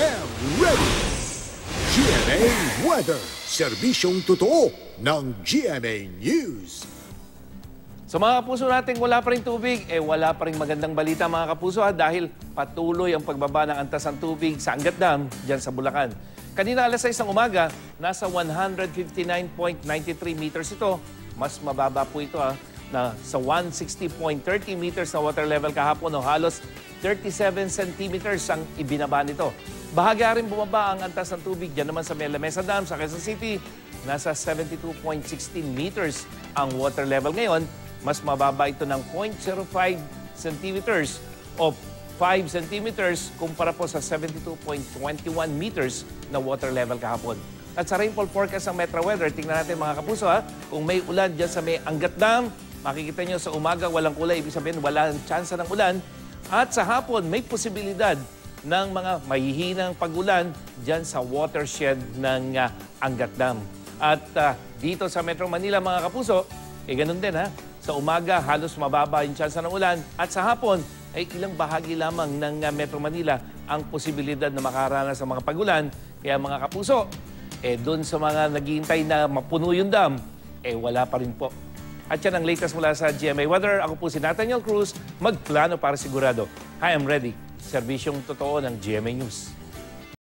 am ready! GMA Weather, serbisyong totoo ng GMA News. Sa mga kapuso natin, wala pa rin tubig, wala pa rin magandang balita mga kapuso dahil patuloy ang pagbaba ng antas ng tubig sa Angat Dam, dyan sa Bulacan. Kanina alas 6 ng umaga, nasa 159.93 meters ito. Mas mababa po ito na sa 160.30 meters na water level kahapon, halos 37 centimeters ang ibinaba nito. Bahagya rin bumaba ang antas ng tubig dyan naman sa Melamesa Dam sa Quezon City. Nasa 72.16 meters ang water level ngayon. Mas mababa ito ng 0.05 centimeters o 5 centimeters kumpara po sa 72.21 meters na water level kahapon. At sa rainfall forecast ng Metro Weather, tingnan natin mga kapuso kung may ulan dyan sa may Angat Dam, makikita nyo sa umaga walang kulay, ibig sabihin walang tsansa ng ulan. At sa hapon may posibilidad ng mga mahihinang pagulan dyan sa watershed ng Angat Dam. At dito sa Metro Manila mga kapuso, ganun din Sa umaga, halos mababa yung tsansa ng ulan. At sa hapon, ay ilang bahagi lamang ng Metro Manila ang posibilidad na makaranas ng mga pagulan. Kaya mga kapuso, doon sa mga naghihintay na mapuno yung dam, wala pa rin po. At yan ang latest mula sa GMA Weather. Ako po si Nathaniel Cruz, magplano para sigurado. I am ready. Serbisyong totoo ng GMA News.